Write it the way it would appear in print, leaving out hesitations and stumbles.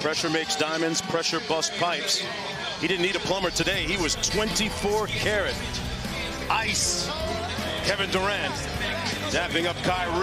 Pressure makes diamonds, pressure busts pipes. He didn't need a plumber today. He was 24 karat. Ice. Kevin Durant dapping up Kyrie.